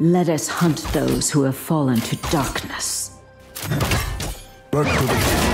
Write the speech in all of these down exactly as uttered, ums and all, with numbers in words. Let us hunt those who have fallen to darkness. Work to the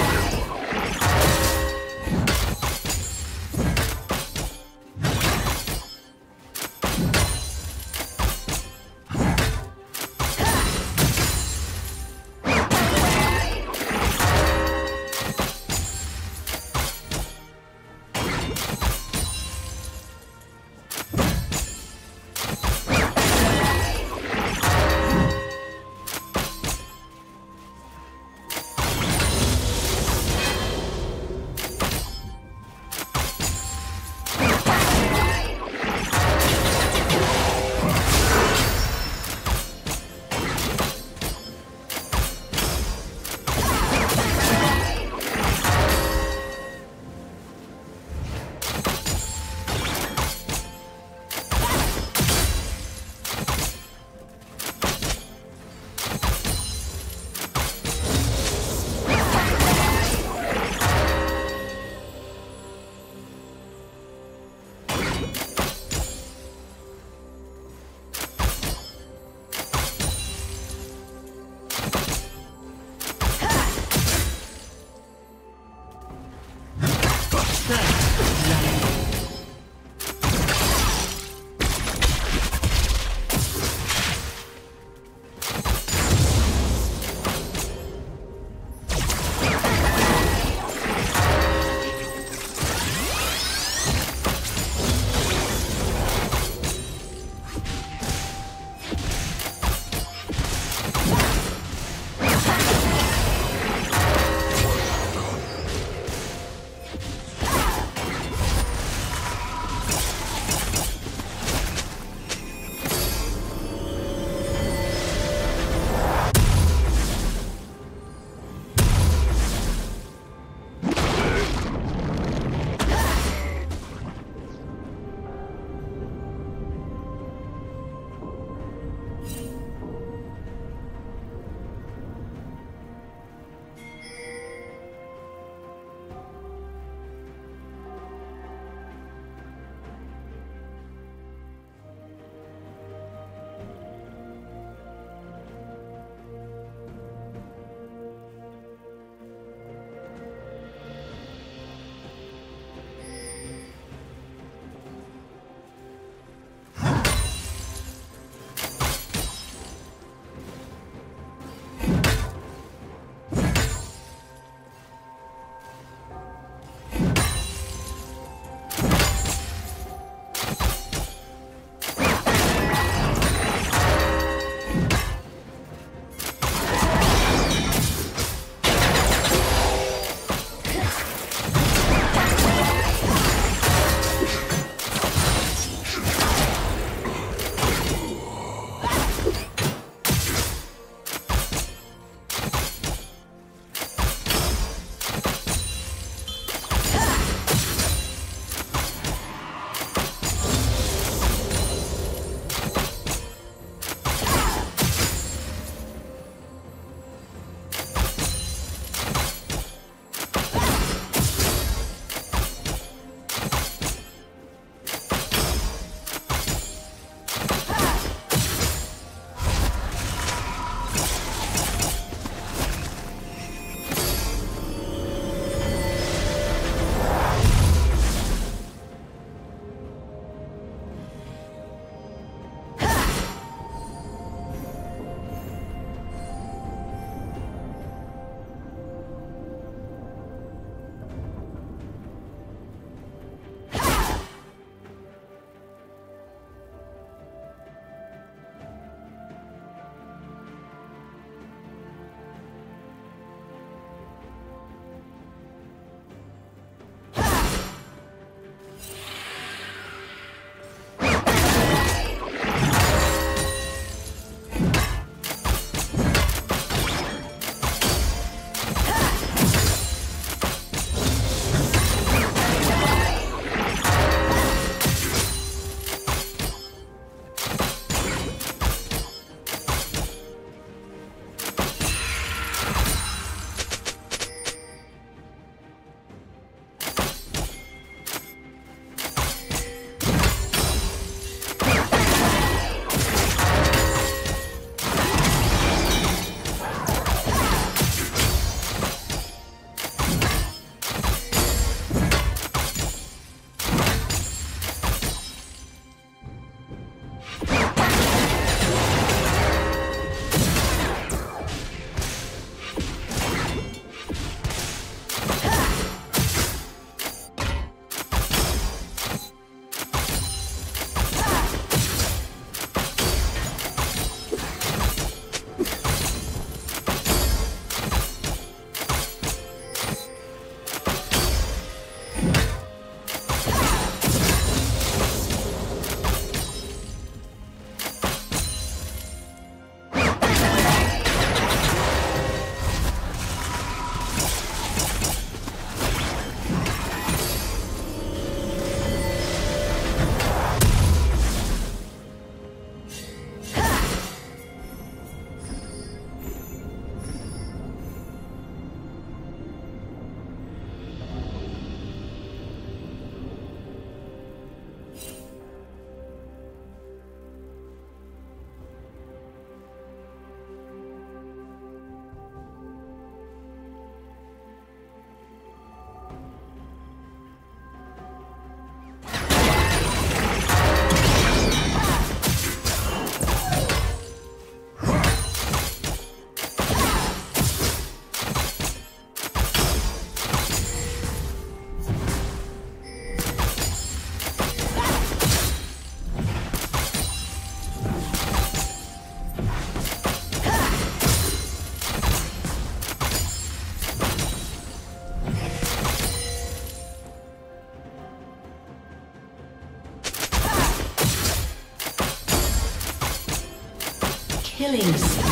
Killing spree.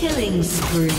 Killing spree.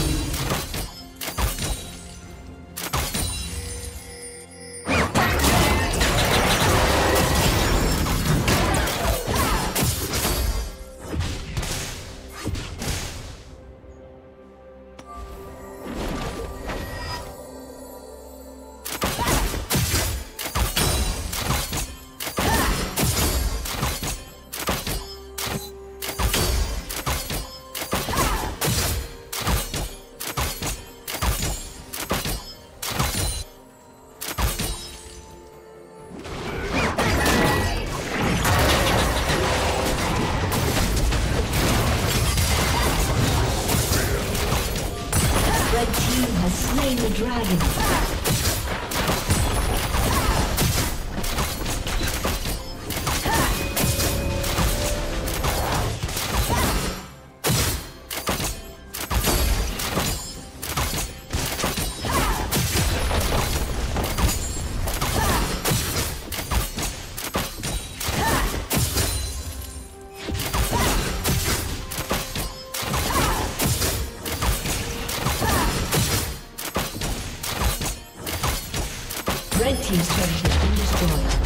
team's turret has been destroyed.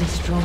Destroyed.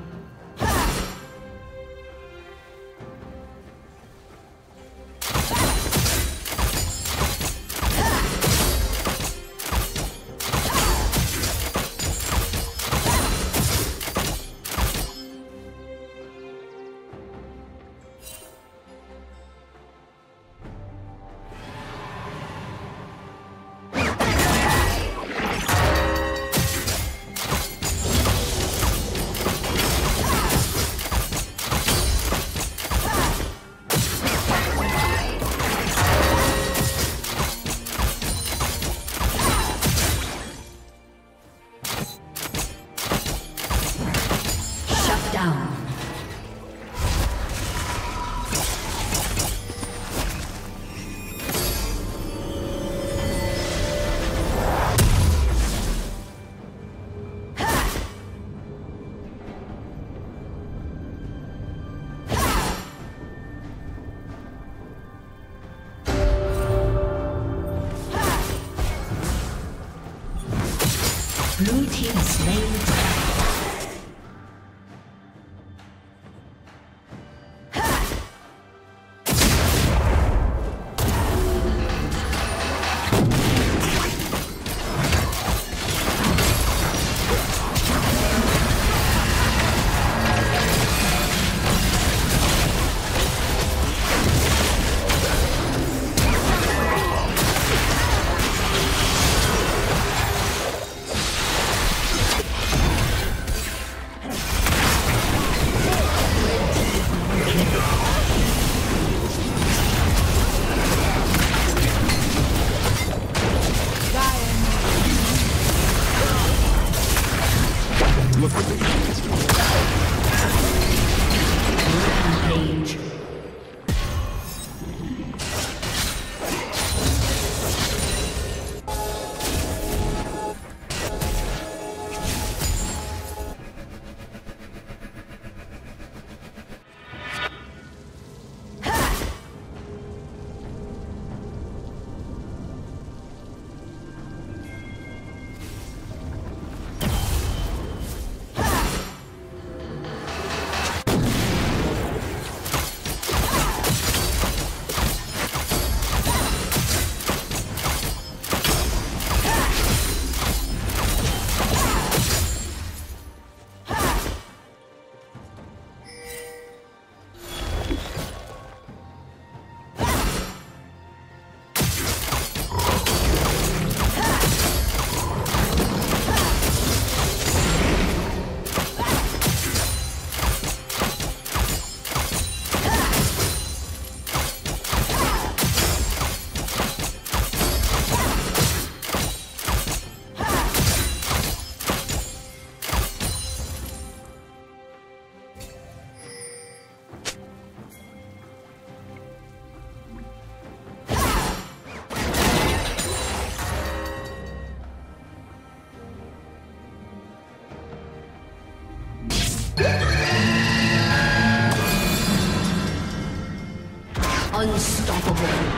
Unstoppable. Come on.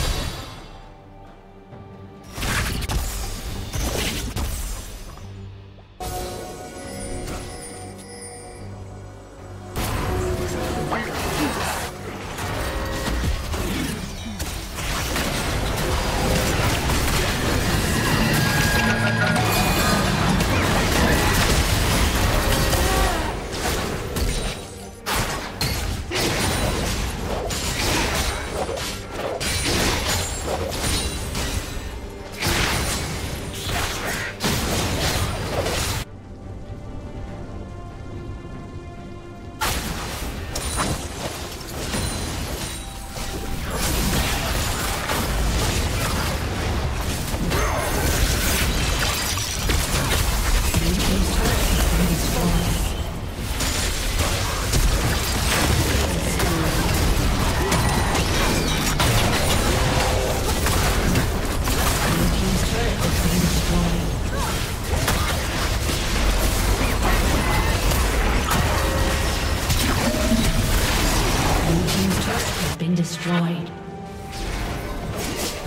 Destroyed.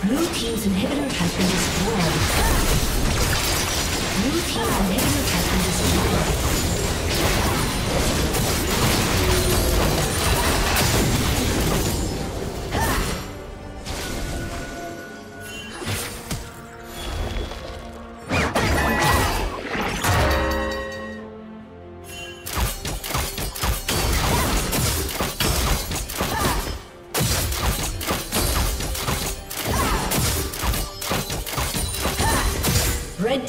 Blue team's inhibitor has been destroyed. Blue team's inhibitor has been destroyed. Red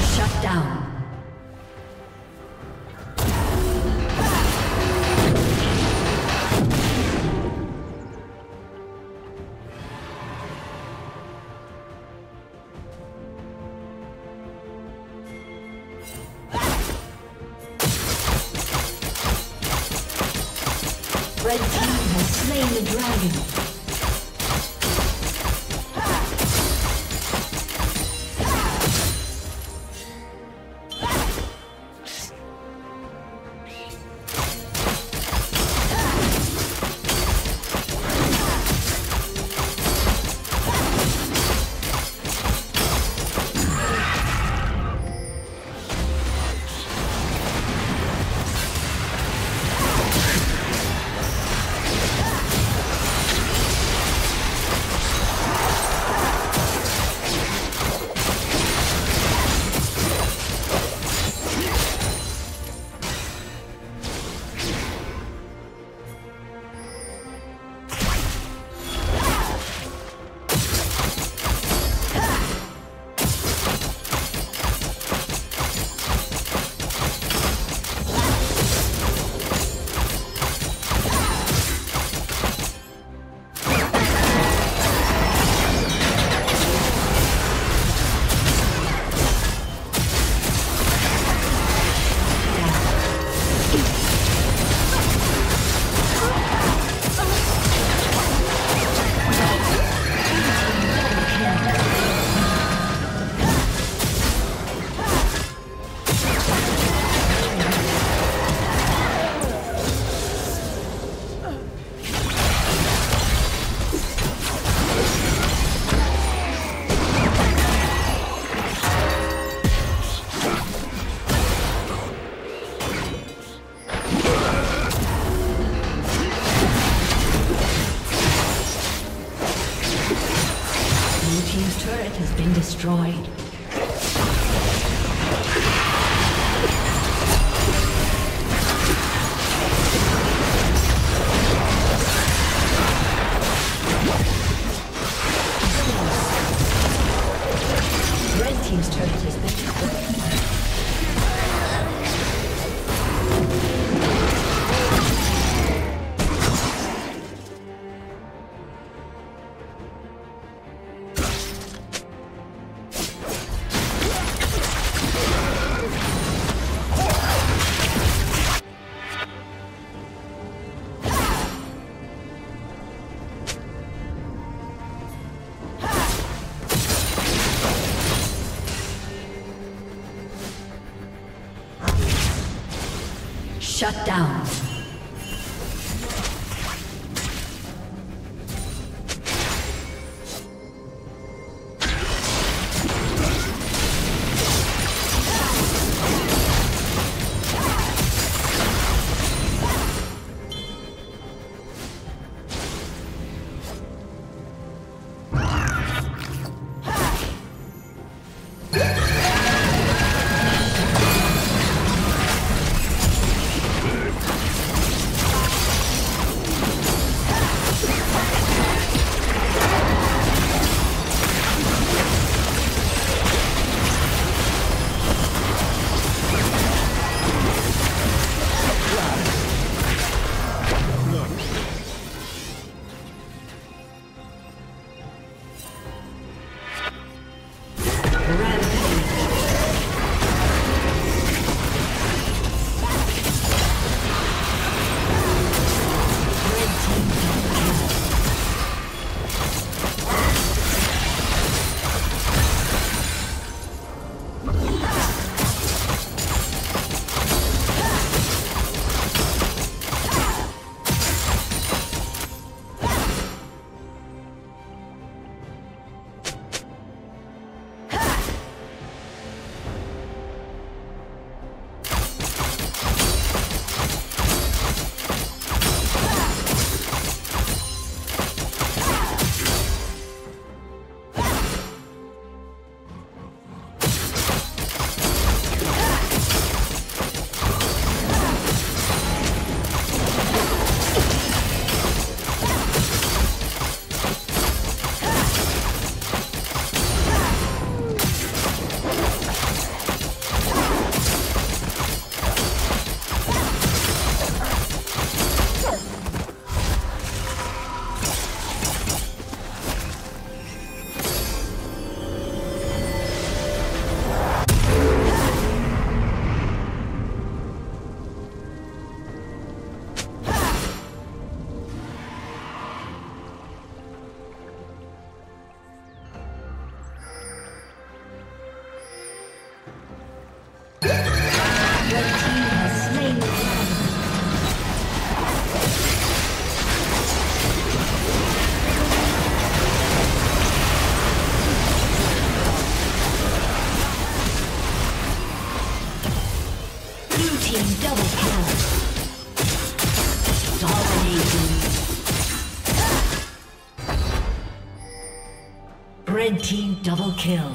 Shut down. Red team has slain the dragon. Destroyed. Shut down. Red team double kill.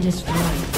Destroyed.